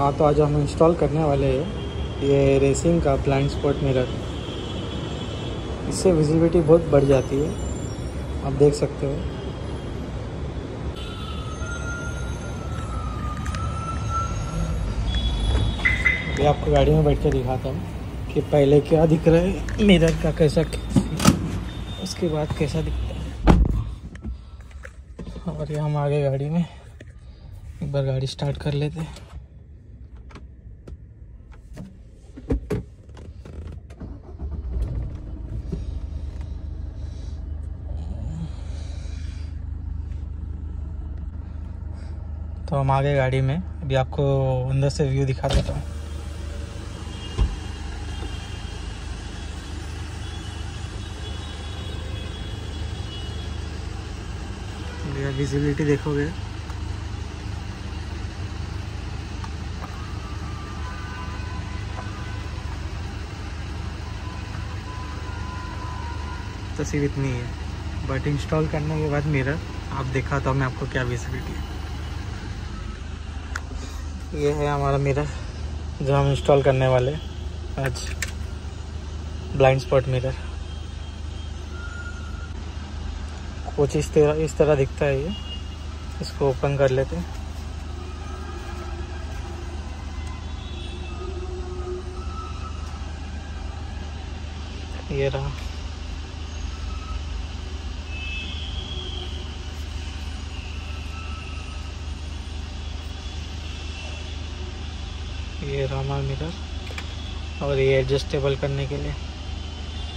हाँ, तो आज हम इंस्टॉल करने वाले हैं ये रेसिंग का ब्लाइंड स्पॉट मिरर। इससे विजिबिलिटी बहुत बढ़ जाती है, आप देख सकते हो। अभी आपको गाड़ी में बैठ के दिखाता हूँ कि पहले क्या दिख रहा है मिरर का, कैसा, उसके बाद कैसा दिखता है। और ये हम आगे गाड़ी में एक बार गाड़ी स्टार्ट कर लेते हैं। तो हम आगे गाड़ी में, अभी आपको अंदर से व्यू दिखा देता हूँ। विजिबिलिटी देखोगे, तो सिर्फ इतनी है, बट इंस्टॉल करने के बाद मिरर आप दिखाता हूँ मैं आपको क्या विजिबिलिटी है। ये है हमारा मिरर जो हम इंस्टॉल करने वाले आज, ब्लाइंड स्पॉट मिरर। कुछ इस तरह दिखता है ये। इसको ओपन कर लेते हैं। ये रहा। ये रामा मिरर। और ये एडजस्टेबल करने के लिए,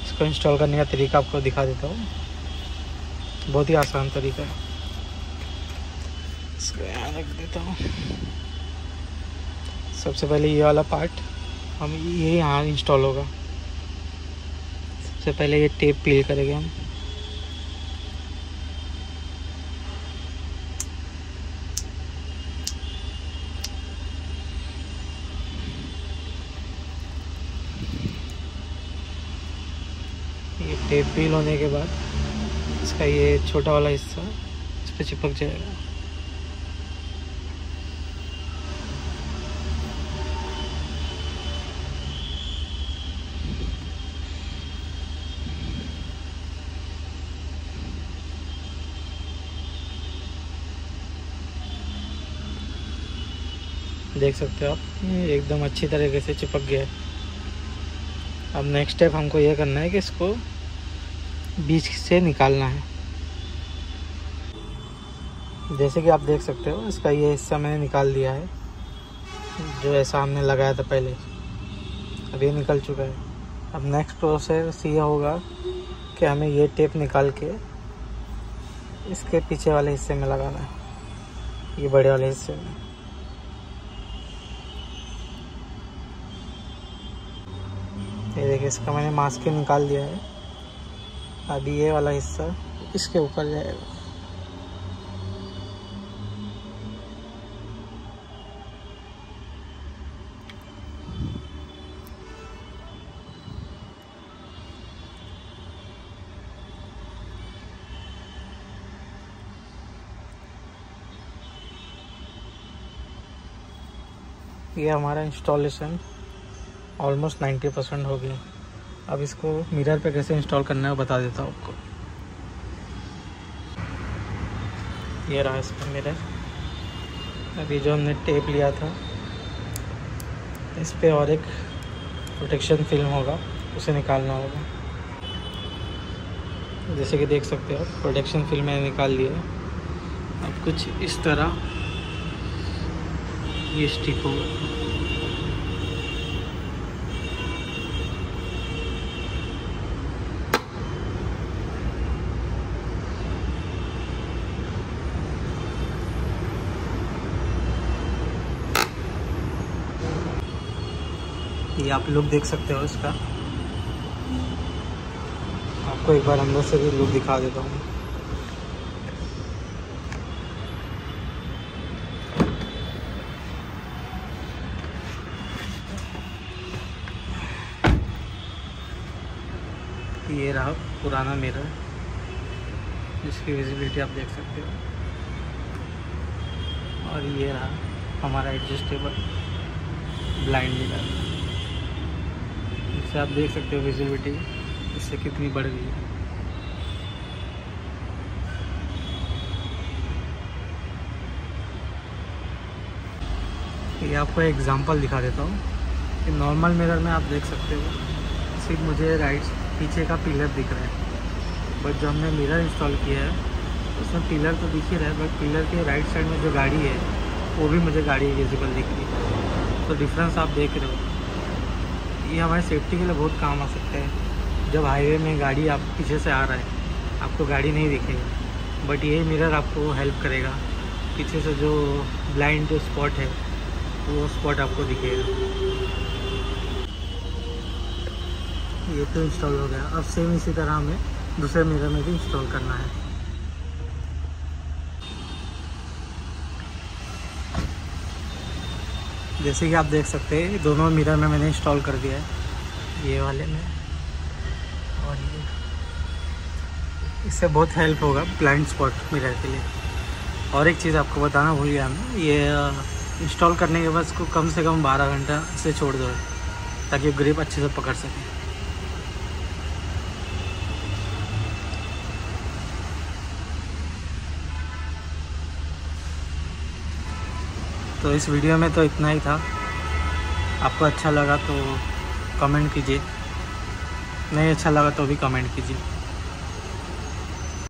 इसको इंस्टॉल करने का तरीका आपको दिखा देता हूँ। बहुत ही आसान तरीका है, इसको यहाँ रख देता हूँ। सबसे पहले ये वाला पार्ट हम ये यहाँ इंस्टॉल होगा। सबसे पहले ये टेप पील करेंगे हम। ये टेप पील होने के बाद इसका ये छोटा वाला हिस्सा इस पर चिपक जाएगा। देख सकते हो आप, एकदम अच्छी तरीके से चिपक गया है। अब नेक्स्ट स्टेप हमको ये करना है कि इसको बीच से निकालना है। जैसे कि आप देख सकते हो, इसका ये हिस्सा मैंने निकाल दिया है, जो ऐसा हमने लगाया था पहले। अब ये निकल चुका है। अब नेक्स्ट प्रोसेस ये होगा कि हमें ये टेप निकाल के इसके पीछे वाले हिस्से में लगाना है, ये बड़े वाले हिस्से में। ये देखिए, इसका मैंने मास्किंग निकाल दिया है। अभी ये वाला हिस्सा इसके ऊपर जाएगा। ये हमारा इंस्टॉलेशन ऑलमोस्ट 90% हो गया। अब इसको मिरर पे कैसे इंस्टॉल करना है बता देता हूँ आपको। ये रहा इस पर मिरर। अभी जो हमने टेप लिया था, इस पर और एक प्रोटेक्शन फिल्म होगा, उसे निकालना होगा। जैसे कि देख सकते हो, प्रोटेक्शन फिल्म मैंने निकाल ली है। अब कुछ इस तरह ये स्टिक होगा। ये आप लुक देख सकते हो इसका। आपको एक बार अंदर से भी लुक दिखा देता हूँ। ये रहा पुराना मिरर, जिसकी विजिबिलिटी आप देख सकते हो। और ये रहा हमारा एडजस्टेबल। ब्लाइंड मिरर, इससे आप देख सकते हो विजिबिलिटी इससे कितनी बढ़ गई है। ये आपको एग्जांपल दिखा देता हूँ कि नॉर्मल मिरर में आप देख सकते हो सिर्फ मुझे राइट पीछे का पिलर दिख रहा है, बट जो हमने मिरर इंस्टॉल किया है उसमें पिलर तो दिख ही रहा है, बट पिलर के राइट साइड में जो गाड़ी है वो भी मुझे गाड़ी विजिबल दिख रही है। तो डिफरेंस आप देख रहे हो, ये हमारे सेफ्टी के लिए बहुत काम आ सकता है। जब हाईवे में गाड़ी आप पीछे से आ रहा है आपको गाड़ी नहीं दिखेगी, बट ये मिरर आपको हेल्प करेगा, पीछे से जो ब्लाइंड जो स्पॉट है वो स्पॉट आपको दिखेगा। ये तो इंस्टॉल हो गया, अब सेम इसी तरह हमें दूसरे मिरर में भी इंस्टॉल करना है। जैसे कि आप देख सकते हैं दोनों मिरर में मैंने इंस्टॉल कर दिया है, ये वाले में और ये। इससे बहुत हेल्प होगा ब्लाइंड स्पॉट मिरर के लिए। और एक चीज़ आपको बताना भूल गया मैं, ये इंस्टॉल करने के बाद इसको कम से कम 12 घंटा इसे छोड़ दो ताकि ग्रिप अच्छे से पकड़ सके। तो इस वीडियो में तो इतना ही था, आपको अच्छा लगा तो कमेंट कीजिए, नहीं अच्छा लगा तो भी कमेंट कीजिए।